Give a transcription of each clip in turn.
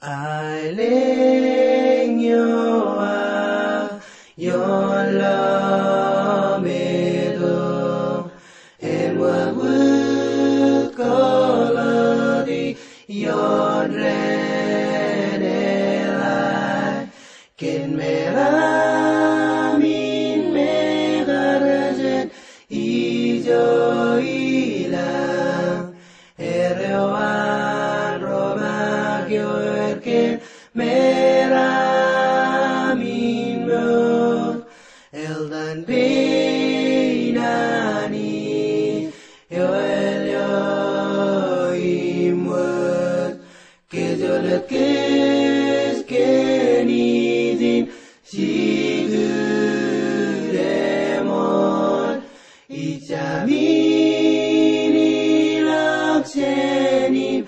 Alleluia, your love made up, and what would call the your grand ally, can mera min mera rajen ijo ila erewan roma gyo. Que mera min mo eldan beinani yo el yo imwat que yo le que ni din siguremon ichamini laksenim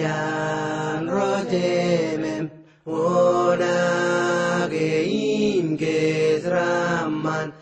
dan rotemem ona geim gesraman.